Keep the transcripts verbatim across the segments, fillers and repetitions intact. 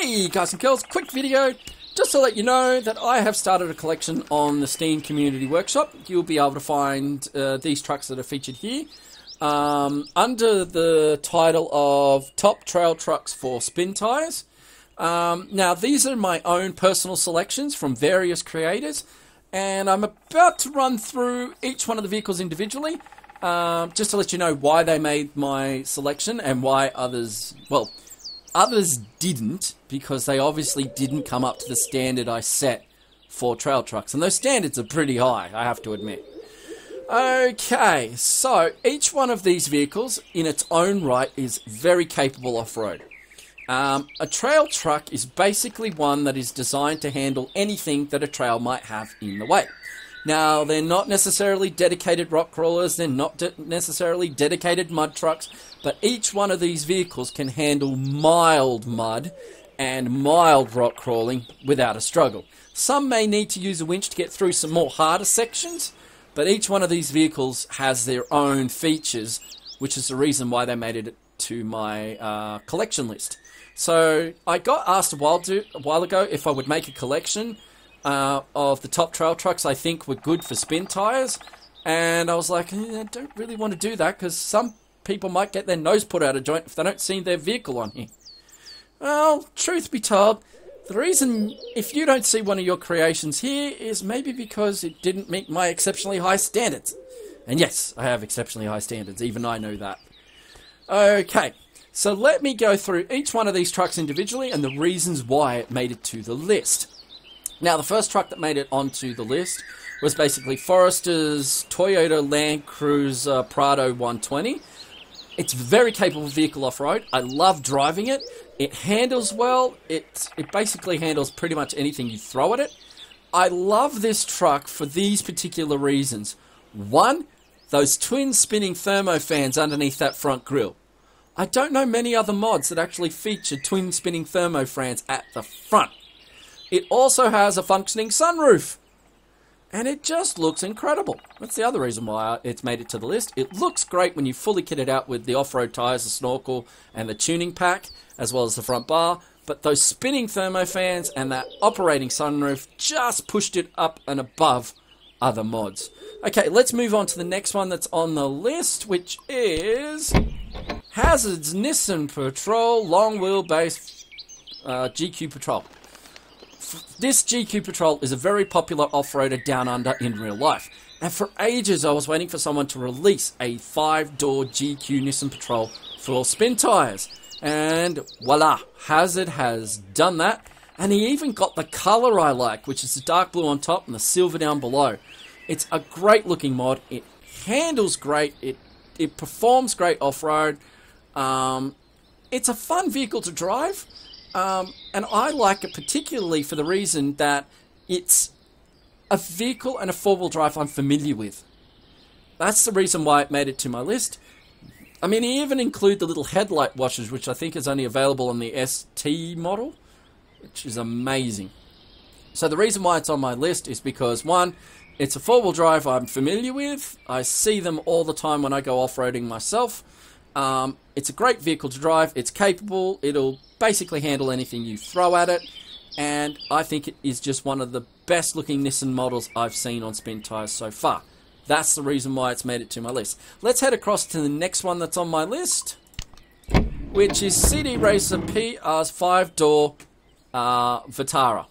Hey guys and girls, quick video just to let you know that I have started a collection on the Steam community workshop. You'll be able to find uh, these trucks that are featured here um, under the title of Top Trail Trucks for Spintires. Um, now these are my own personal selections from various creators, and I'm about to run through each one of the vehicles individually um, just to let you know why they made my selection and why others, well, others didn't, because they obviously didn't come up to the standard I set for trail trucks. And those standards are pretty high, I have to admit. Okay, so each one of these vehicles in its own right is very capable off-road. Um, a trail truck is basically one that is designed to handle anything that a trail might have in the way. Now, they're not necessarily dedicated rock crawlers, they're not de- necessarily dedicated mud trucks, but each one of these vehicles can handle mild mud and mild rock crawling without a struggle. Some may need to use a winch to get through some more harder sections, but each one of these vehicles has their own features, which is the reason why they made it to my uh, collection list. So, I got asked a while, to, a while ago if I would make a collection Uh, of the top trail trucks I think were good for spin tires, and I was like, eh, I don't really want to do that because some people might get their nose put out of joint if they don't see their vehicle on here. Well, truth be told, the reason if you don't see one of your creations here is maybe because it didn't meet my exceptionally high standards. And yes, I have exceptionally high standards, even I know that. Okay, so let me go through each one of these trucks individually and the reasons why it made it to the list. Now, the first truck that made it onto the list was basically Forrester's Toyota Land Cruiser Prado one twenty. It's a very capable vehicle off-road. I love driving it. It handles well. It, it basically handles pretty much anything you throw at it. I love this truck for these particular reasons. One, those twin spinning thermo fans underneath that front grille. I don't know many other mods that actually feature twin spinning thermo fans at the front. It also has a functioning sunroof, and it just looks incredible. That's the other reason why it's made it to the list. It looks great when you fully kit it out with the off-road tires, the snorkel, and the tuning pack, as well as the front bar, but those spinning thermo fans and that operating sunroof just pushed it up and above other mods. Okay, let's move on to the next one that's on the list, which is Hazard's Nissan Patrol long wheelbase uh, G Q Patrol. This G Q Patrol is a very popular off-roader down under in real life, and for ages I was waiting for someone to release a five-door G Q Nissan Patrol for spin tires, and voila, Hazard has done that, and he even got the colour I like, which is the dark blue on top and the silver down below. It's a great looking mod, it handles great, it, it performs great off-road, um, it's a fun vehicle to drive. Um, and I like it particularly for the reason that it's a vehicle and a four-wheel drive I'm familiar with. That's the reason why it made it to my list. I mean, they even include the little headlight washers, which I think is only available on the S T model, which is amazing. So the reason why it's on my list is because, one, it's a four-wheel drive I'm familiar with. I see them all the time when I go off-roading myself. Um, it's a great vehicle to drive, it's capable, it'll basically handle anything you throw at it, and I think it is just one of the best looking Nissan models I've seen on spin tires so far. That's the reason why it's made it to my list. Let's head across to the next one that's on my list, which is City Racer P R's five-door uh, Vitara.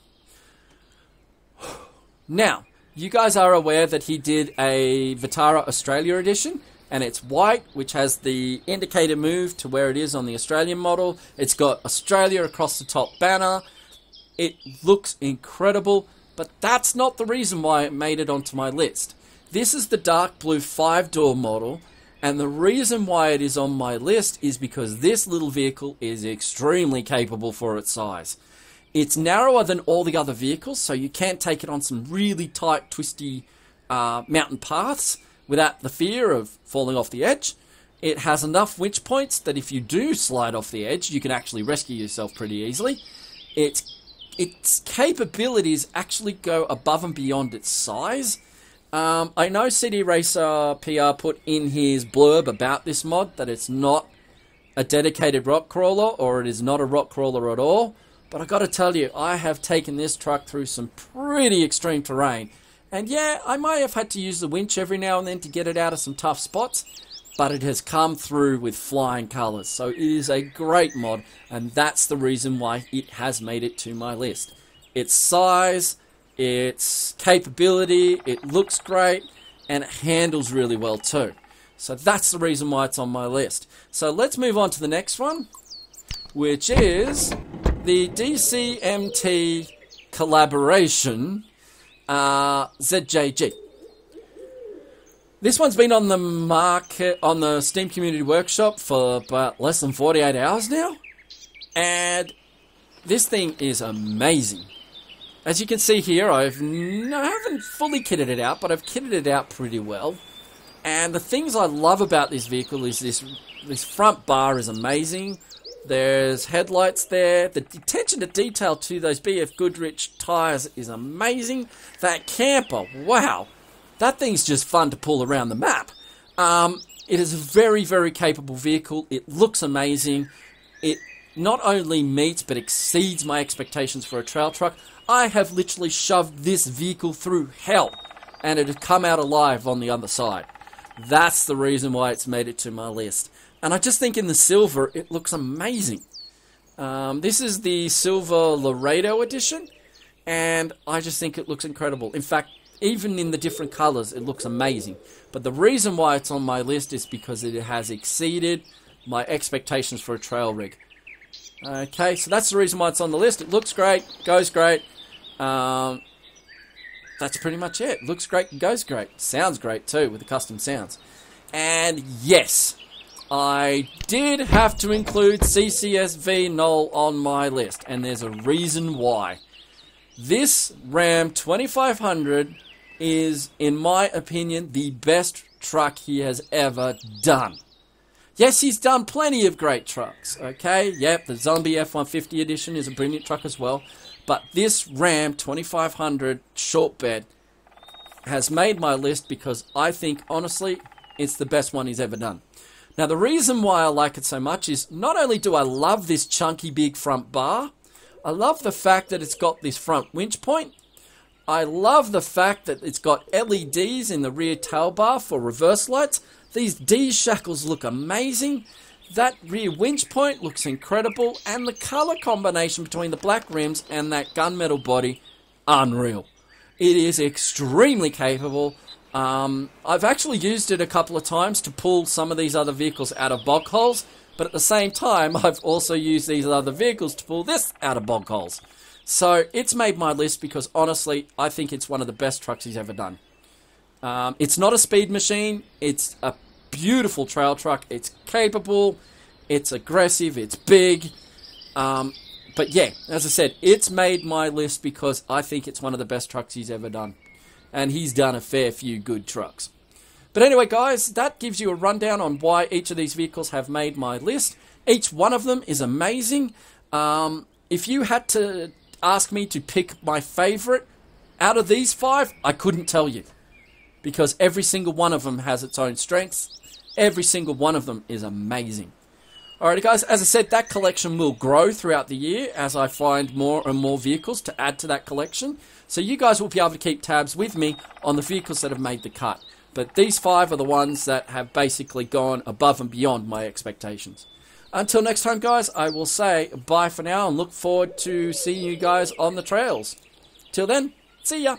Now, you guys are aware that he did a Vitara Australia edition. And it's white, which has the indicator move to where it is on the Australian model. It's got Australia across the top banner. It looks incredible, but that's not the reason why it made it onto my list. This is the dark blue five-door model, and the reason why it is on my list is because this little vehicle is extremely capable for its size. It's narrower than all the other vehicles, so you can take it on some really tight, twisty uh, mountain paths without the fear of falling off the edge. It has enough winch points that if you do slide off the edge, you can actually rescue yourself pretty easily. Its, its capabilities actually go above and beyond its size. Um, I know City Racer P R put in his blurb about this mod that it's not a dedicated rock crawler, or it is not a rock crawler at all. But I got to tell you, I have taken this truck through some pretty extreme terrain. And yeah, I might have had to use the winch every now and then to get it out of some tough spots, but it has come through with flying colours. So it is a great mod, and that's the reason why it has made it to my list. Its size, its capability, it looks great, and it handles really well too. So that's the reason why it's on my list. So let's move on to the next one, which is the D C M T collaboration uh, Z J G. This one's been on the market, on the Steam Community Workshop for about less than forty-eight hours now, and this thing is amazing. As you can see here, I've n I haven't fully kitted it out, but I've kitted it out pretty well. And the things I love about this vehicle is this, this front bar is amazing. There's headlights there. The attention to detail to those B F Goodrich tyres is amazing. That camper, wow. That thing's just fun to pull around the map. Um, it is a very, very capable vehicle. It looks amazing. It not only meets but exceeds my expectations for a trail truck. I have literally shoved this vehicle through hell, and it has come out alive on the other side. That's the reason why it's made it to my list. And I just think in the silver, it looks amazing. Um, this is the silver Laredo edition, and I just think it looks incredible. In fact, even in the different colors, it looks amazing. But the reason why it's on my list is because it has exceeded my expectations for a trail rig. Okay, so that's the reason why it's on the list. It looks great, goes great. Um, that's pretty much it. Looks great, goes great. Sounds great too, with the custom sounds. And yes, I did have to include C C S V Noel on my list, and there's a reason why. This Ram twenty-five hundred is, in my opinion, the best truck he has ever done. Yes, he's done plenty of great trucks, okay? Yep, the Zombie F one fifty edition is a brilliant truck as well, but this Ram twenty-five hundred short bed has made my list because I think, honestly, it's the best one he's ever done. Now, the reason why I like it so much is not only do I love this chunky big front bar, I love the fact that it's got this front winch point. I love the fact that it's got L E Ds in the rear tail bar for reverse lights. These D-shackles look amazing. That rear winch point looks incredible. And the color combination between the black rims and that gunmetal body, unreal. It is extremely capable. Um, I've actually used it a couple of times to pull some of these other vehicles out of bog holes, but at the same time, I've also used these other vehicles to pull this out of bog holes. So it's made my list because, honestly, I think it's one of the best trucks he's ever done. Um, it's not a speed machine. It's a beautiful trail truck. It's capable. It's aggressive. It's big. Um, but yeah, as I said, it's made my list because I think it's one of the best trucks he's ever done. And he's done a fair few good trucks. But anyway, guys, that gives you a rundown on why each of these vehicles have made my list. Each one of them is amazing. Um, if you had to ask me to pick my favorite out of these five, I couldn't tell you. Because every single one of them has its own strengths. Every single one of them is amazing. Alrighty, guys, as I said, that collection will grow throughout the year as I find more and more vehicles to add to that collection. So you guys will be able to keep tabs with me on the vehicles that have made the cut. But these five are the ones that have basically gone above and beyond my expectations. Until next time, guys, I will say bye for now and look forward to seeing you guys on the trails. Till then, see ya!